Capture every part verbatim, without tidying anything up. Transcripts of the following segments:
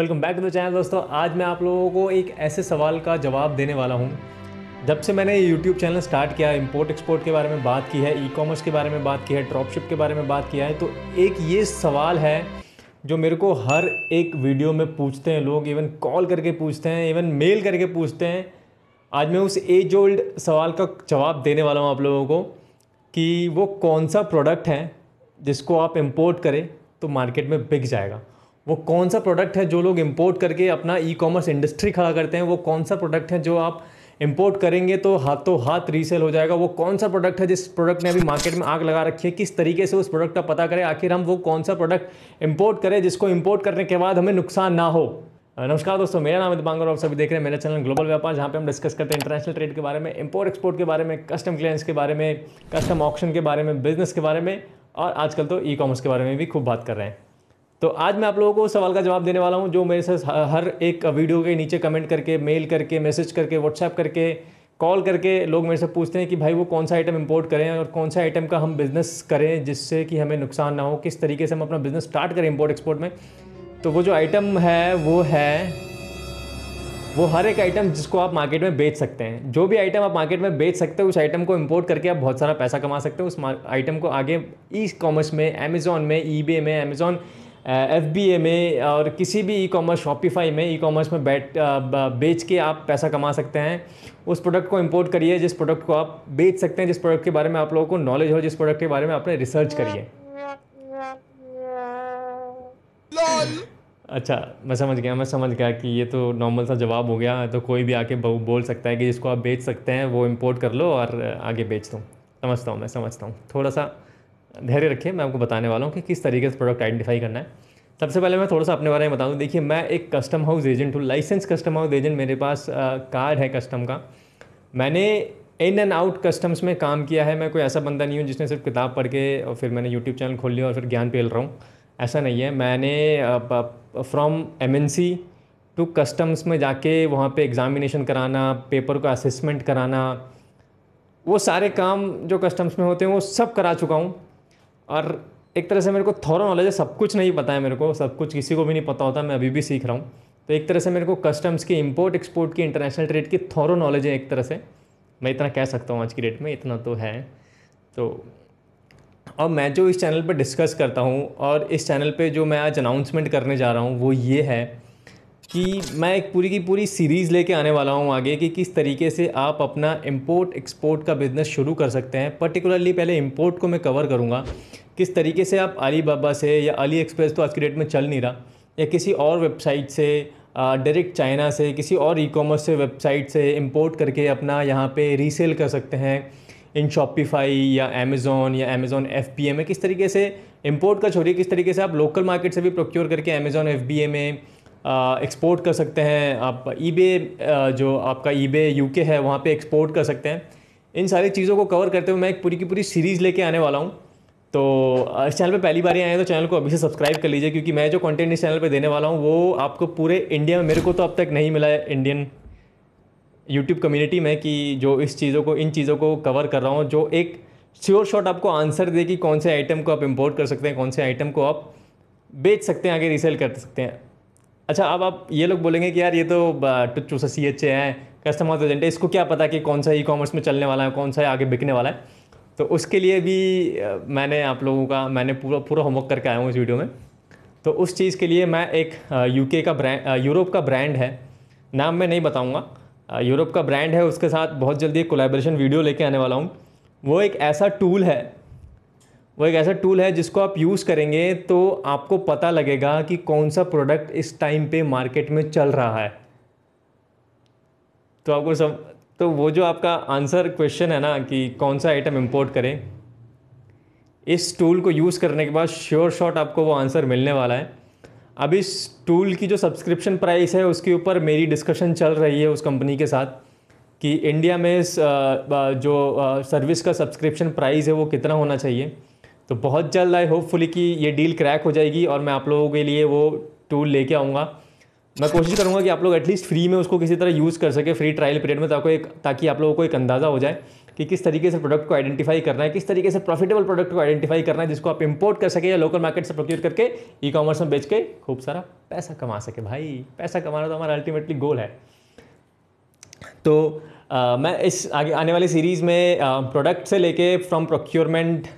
Welcome back to the channel दोस्तों। आज मैं आप लोगों को एक ऐसे सवाल का जवाब देने वाला हूं। जब से मैंने ये यूट्यूब चैनल स्टार्ट किया, इंपोर्ट एक्सपोर्ट के बारे में बात की है, ई कॉमर्स के बारे में बात की है, ड्रॉपशिप के बारे में बात किया है, तो एक ये सवाल है जो मेरे को हर एक वीडियो में पूछते हैं लोग, इवन कॉल करके पूछते हैं, इवन मेल करके पूछते हैं। आज मैं उस एज ओल्ड सवाल का जवाब देने वाला हूँ आप लोगों को कि वो कौन सा प्रोडक्ट है जिसको आप इम्पोर्ट करें तो मार्केट में बिक जाएगा। वो कौन सा प्रोडक्ट है जो लोग इंपोर्ट करके अपना ई कॉमर्स इंडस्ट्री खड़ा करते हैं, वो कौन सा प्रोडक्ट है जो आप इंपोर्ट करेंगे तो हाथों हाथ रीसेल हो जाएगा, वो कौन सा प्रोडक्ट है जिस प्रोडक्ट ने अभी मार्केट में आग लगा रखी है, किस तरीके से उस प्रोडक्ट का पता करें, आखिर हम वो कौन सा प्रोडक्ट इंपोर्ट करें जिसको इंपोर्ट करने के बाद हमें नुकसान ना हो। नमस्कार दोस्तों, मेरा नाम है दीपांकर और आप सभी देख रहे हैं मेरा चैनल ग्लोबल व्यापार, जहाँ पे हम डिस्कस करते हैं इंटरनेशनल ट्रेड के बारे में, इंपोर्ट एक्सपोर्ट के बारे में, कस्टम क्लियरेंस के बारे में, कस्टम ऑक्शन के बारे में, बिजनेस के बारे में, और आजकल तो ई कॉमर्स के बारे में भी खूब बात कर रहे हैं। तो आज मैं आप लोगों को सवाल का जवाब देने वाला हूं जो मेरे से हर एक वीडियो के नीचे कमेंट करके, मेल करके, मैसेज करके, व्हाट्सएप करके, कॉल करके लोग मेरे से पूछते हैं कि भाई वो कौन सा आइटम इंपोर्ट करें और कौन सा आइटम का हम बिज़नेस करें जिससे कि हमें नुकसान ना हो, किस तरीके से हम अपना बिज़नेस स्टार्ट करें इम्पोर्ट एक्सपोर्ट में। तो वो जो आइटम है वो है वो हर एक आइटम जिसको आप मार्केट में बेच सकते हैं। जो भी आइटम आप मार्केट में बेच सकते हो उस आइटम को इंपोर्ट करके आप बहुत सारा पैसा कमा सकते हो। उस आइटम को आगे ई कॉमर्स में, अमेज़ॉन में, ईबे में, अमेज़ॉन एफ बी ए में और किसी भी ई कॉमर्स, शॉपिफाई में, ई कॉमर्स में बैठ बेच के आप पैसा कमा सकते हैं। उस प्रोडक्ट को इंपोर्ट करिए जिस प्रोडक्ट को आप बेच सकते हैं, जिस प्रोडक्ट के बारे में आप लोगों को नॉलेज हो, जिस प्रोडक्ट के बारे में आपने रिसर्च करिए। अच्छा, मैं समझ गया मैं समझ गया कि ये तो नॉर्मल सा जवाब हो गया, तो कोई भी आके बोल सकता है कि जिसको आप बेच सकते हैं वो इम्पोर्ट कर लो और आगे बेच दो। समझता हूँ, मैं समझता हूँ। थोड़ा सा धैर्य रखिए, मैं आपको बताने वाला हूँ कि किस तरीके से प्रोडक्ट आइडेंटिफाई करना है। सबसे पहले मैं थोड़ा सा अपने बारे में बता दूँ। देखिए, मैं एक कस्टम हाउस एजेंट हूँ, लाइसेंस कस्टम हाउस एजेंट। मेरे पास कार्ड है कस्टम का। मैंने इन एंड आउट कस्टम्स में काम किया है। मैं कोई ऐसा बंदा नहीं हूँ जिसने सिर्फ किताब पढ़ के और फिर मैंने यूट्यूब चैनल खोल लिया और फिर ज्ञान पेल रहा हूँ, ऐसा नहीं है। मैंने from M N C to customs में जाके वहाँ पर एग्ज़ामिनेशन कराना, पेपर का असेसमेंट कराना, वो सारे काम जो कस्टम्स में होते हैं वो सब करा चुका हूँ। और एक तरह से मेरे को थोड़ा नॉलेज है, सब कुछ नहीं पता है मेरे को, सब कुछ किसी को भी नहीं पता होता, मैं अभी भी सीख रहा हूँ। तो एक तरह से मेरे को कस्टम्स की, इंपोर्ट एक्सपोर्ट की, इंटरनेशनल ट्रेड की थोड़ा नॉलेज है। एक तरह से मैं इतना कह सकता हूँ आज की डेट में, इतना तो है। तो अब मैं जो इस चैनल पर डिस्कस करता हूँ और इस चैनल पर जो मैं आज अनाउंसमेंट करने जा रहा हूँ वो ये है कि मैं एक पूरी की पूरी सीरीज़ लेके आने वाला हूँ आगे कि किस तरीके से आप अपना इंपोर्ट एक्सपोर्ट का बिज़नेस शुरू कर सकते हैं। पर्टिकुलरली पहले इंपोर्ट को मैं कवर करूँगा, किस तरीके से आप अलीबाबा से या अली एक्सप्रेस तो आज की डेट में चल नहीं रहा, या किसी और वेबसाइट से, डायरेक्ट चाइना से, किसी और ई कॉमर्स से वेबसाइट से इम्पोर्ट करके अपना यहाँ पर रीसेल कर सकते हैं इन शॉपिफाई या अमेज़ॉन या अमेज़ॉन एफ बी ए में। किस तरीके से इम्पोर्ट का छोड़िए, किस तरीके से आप लोकल मार्केट से भी प्रोक्योर करके अमेज़ॉन एफ बी ए में एक्सपोर्ट uh, कर सकते हैं आप। ईबे uh, जो आपका ईबे यूके है वहाँ पे एक्सपोर्ट कर सकते हैं। इन सारी चीज़ों को कवर करते हुए मैं एक पूरी की पूरी सीरीज़ लेके आने वाला हूँ। तो इस चैनल पे पहली बार आए हैं तो चैनल को अभी से सब्सक्राइब कर लीजिए, क्योंकि मैं जो कंटेंट इस चैनल पे देने वाला हूँ वो आपको पूरे इंडिया में, मेरे को तो अब तक नहीं मिला है इंडियन यूट्यूब कम्यूनिटी में कि जो इस चीज़ों को, इन चीज़ों को कवर कर रहा हूँ, जो एक श्योर शॉट आपको आंसर दे कि कौन से आइटम को आप इम्पोर्ट कर सकते हैं, कौन से आइटम को आप बेच सकते हैं, आगे रीसेल कर सकते हैं। अच्छा, अब आप ये लोग बोलेंगे कि यार ये तो टुच्चू सा सी एच ए है, कस्टम हाउस एजेंट है, इसको क्या पता कि कौन सा ई कॉमर्स में चलने वाला है, कौन सा आगे बिकने वाला है। तो उसके लिए भी मैंने आप लोगों का मैंने पूरा पूरा होमवर्क करके आया हूँ इस वीडियो में। तो उस चीज़ के लिए मैं एक यूके का ब्रांड, यूरोप का ब्रांड है, नाम मैं नहीं बताऊँगा, यूरोप का ब्रांड है, उसके साथ बहुत जल्दी एक कोलैबोरेशन वीडियो लेके आने वाला हूँ। वो एक ऐसा टूल है वो एक ऐसा टूल है जिसको आप यूज़ करेंगे तो आपको पता लगेगा कि कौन सा प्रोडक्ट इस टाइम पे मार्केट में चल रहा है। तो आपको सब तो वो जो आपका आंसर क्वेश्चन है ना कि कौन सा आइटम इंपोर्ट करें, इस टूल को यूज़ करने के बाद श्योर शॉट आपको वो आंसर मिलने वाला है। अब इस टूल की जो सब्सक्रिप्शन प्राइस है उसके ऊपर मेरी डिस्कशन चल रही है उस कंपनी के साथ कि इंडिया में जो सर्विस का सब्सक्रिप्शन प्राइस है वो कितना होना चाहिए। तो बहुत जल्द आई होपफुली कि ये डील क्रैक हो जाएगी और मैं आप लोगों के लिए वो टूल लेके आऊँगा। मैं कोशिश करूँगा कि आप लोग एटलीस्ट फ्री में उसको किसी तरह यूज़ कर सके, फ्री ट्रायल पीरियड में, ताकि एक ताकि आप लोगों को एक अंदाज़ा हो जाए कि किस तरीके से प्रोडक्ट को आइडेंटिफाई करना है, किस तरीके से प्रॉफिटेबल प्रोडक्ट को आइडेंटिफाई करना है जिसको आप इंपोर्ट कर सके या लोकल मार्केट से प्रोक्योर करके ई कॉमर्स में बेच के खूब सारा पैसा कमा सके। भाई पैसा कमाना तो हमारा अल्टीमेटली गोल है। तो आ, मैं इस आगे आने वाली सीरीज़ में प्रोडक्ट से लेके फ्रॉम प्रोक्योरमेंट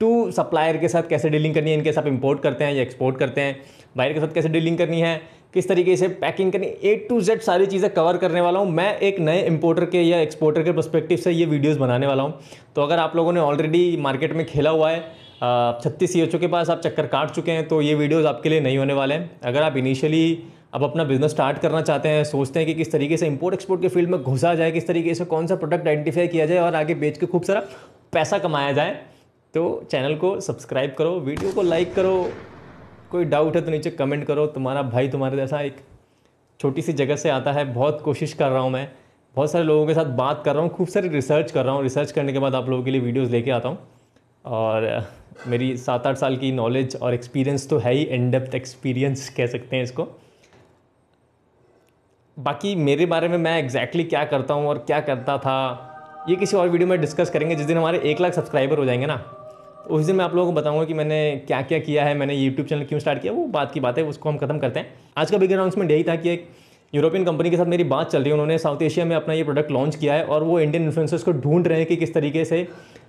टू सप्लायर के साथ कैसे डीलिंग करनी है, इनके साथ इंपोर्ट करते हैं या एक्सपोर्ट करते हैं, बायर के साथ कैसे डीलिंग करनी है, किस तरीके से पैकिंग करनी, ए टू जेड सारी चीज़ें कवर करने वाला हूँ। मैं एक नए इंपोर्टर के या एक्सपोर्टर के पर्सपेक्टिव से ये वीडियोस बनाने वाला हूँ। तो अगर आप लोगों ने ऑलरेडी मार्केट में खेला हुआ है, छत्तीस सी एच ओ के पास आप चक्कर काट चुके हैं, तो ये वीडियोस आपके लिए नहीं होने वाले हैं। अगर आप इनिशियली आप अपना बिजनेस स्टार्ट करना चाहते हैं, सोचते हैं कि किस तरीके से इंपोर्ट एक्सपोर्ट के फील्ड में घुसा जाए, किस तरीके से कौन सा प्रोडक्ट आइडेंटिफाई किया जाए और आगे बेच के खूब सारा पैसा कमाया जाए, तो चैनल को सब्सक्राइब करो, वीडियो को लाइक करो, कोई डाउट है तो नीचे कमेंट करो। तुम्हारा भाई तुम्हारे जैसा एक छोटी सी जगह से आता है, बहुत कोशिश कर रहा हूँ मैं, बहुत सारे लोगों के साथ बात कर रहा हूँ, खूब सारी रिसर्च कर रहा हूँ, रिसर्च करने के बाद आप लोगों के लिए वीडियोस लेके आता हूँ। और मेरी सात आठ साल की नॉलेज और एक्सपीरियंस तो है ही, इन डेप्थ एक्सपीरियंस कह सकते हैं इसको। बाकी मेरे बारे में मैं एग्जैक्टली क्या करता हूँ और क्या करता था ये किसी और वीडियो में डिस्कस करेंगे। जिस दिन हमारे एक लाख सब्सक्राइबर हो जाएंगे ना, उस दिन मैं आप लोगों को बताऊंगा कि मैंने क्या क्या किया है, मैंने यूट्यूब चैनल क्यों स्टार्ट किया। वो बात की बात है, उसको हम खत्म करते हैं। आज का बिग अनाउंसमेंट यही था कि एक यूरोपियन कंपनी के साथ मेरी बात चल रही है। उन्होंने साउथ एशिया में अपना ये प्रोडक्ट लॉन्च किया है और वो इंडियन इन्फ्लुएंसर्स को ढूंढ रहे हैं कि किस तरीके से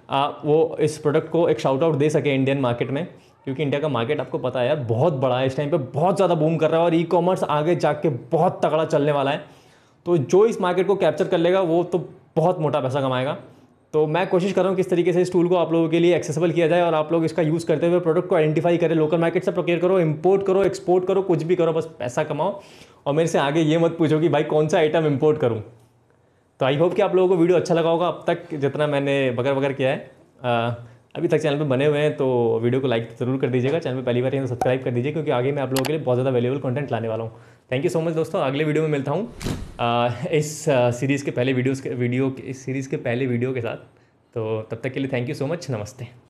आ, वो इस प्रोडक्ट को एक शाउट आउट दे सके इंडियन मार्केट में, क्योंकि इंडिया का मार्केट आपको पता है यार बहुत बड़ा है, इस टाइम पर बहुत ज़्यादा बूम कर रहा है और ई कॉमर्स आगे जाके बहुत तगड़ा चलने वाला है। तो जो इस मार्केट को कैप्चर कर लेगा वो तो बहुत मोटा पैसा कमाएगा। तो मैं कोशिश कर रहा हूँ किस तरीके से इस टूल को आप लोगों के लिए एक्सेसिबल किया जाए और आप लोग इसका यूज़ करते हुए प्रोडक्ट को आइडेंटिफाई करें, लोकल मार्केट से प्रोक्योर करो, इंपोर्ट करो, एक्सपोर्ट करो, कुछ भी करो, बस पैसा कमाओ। और मेरे से आगे ये मत पूछो कि भाई कौन सा आइटम इंपोर्ट करूँ। तो आई होप कि आप लोगों को वीडियो अच्छा लगा होगा। अब तक जितना मैंने बगर बगर किया है, आ, अभी तक चैनल पर बने हुए हैं तो वीडियो को लाइक जरूर कर दीजिएगा, चैनल पर पहली बार तो सब्सक्राइब कर दीजिए, क्योंकि आगे मैं आप लोगों के लिए बहुत ज़्यादा वैल्यूएबल कंटेंट लाने वाला हूँ। थैंक यू सो मच दोस्तों, अगले वीडियो में मिलता हूँ इस सीरीज़ के पहले वीडियोस के वीडियो इस सीरीज़ के पहले वीडियो के साथ। तो तब तक के लिए थैंक यू सो मच, नमस्ते।